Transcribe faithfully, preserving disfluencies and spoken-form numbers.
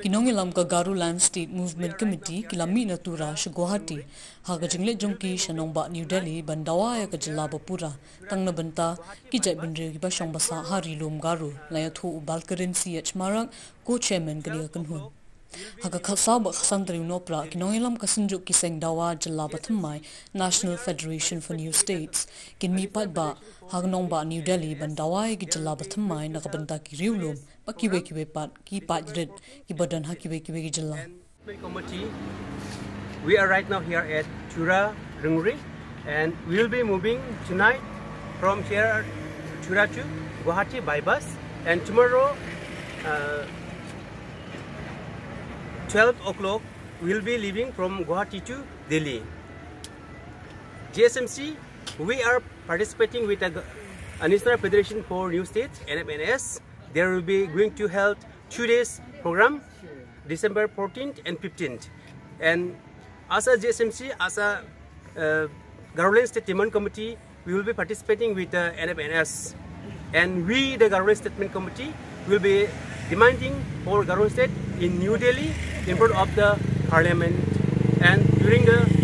Kinongilam ka Garoland State Movement Committee kilami na Tura sa Guwahati. Haga jingle jongki shanongba New Delhi bandawa ya ka Jalabapura tang nabanta kijay binre kiba siyang basa hari lom garu layatho Balkarin Ch Marak co-chairman kaniya kanhun. Haga khasaba khasantari unopra kinongilam ka sinjuk kiseng dawa Jalabatamai National Federation for New States kinmipat ba haga nongba New Delhi bandawa ya ki Jalabatamai nakabanta ki riulom Pakiwe kiwe pat ki patred ki badan hakiwe kiwe jilla. We are right now here at Tura Rungri, and we will be moving tonight from here Tura to Guwahati by bus, and tomorrow uh, twelve o'clock we will be leaving from Guwahati to Delhi. G S M C, we are participating with a, a National Federation for New States, N F N S. There will be going to held two days program, December fourteenth and fifteenth. And as a G S M C, as a uh, Garoland State Movement Committee, we will be participating with the uh, N F N S. And we, the Garoland State Movement Committee, will be demanding for Garoland State in New Delhi in front of the Parliament and during the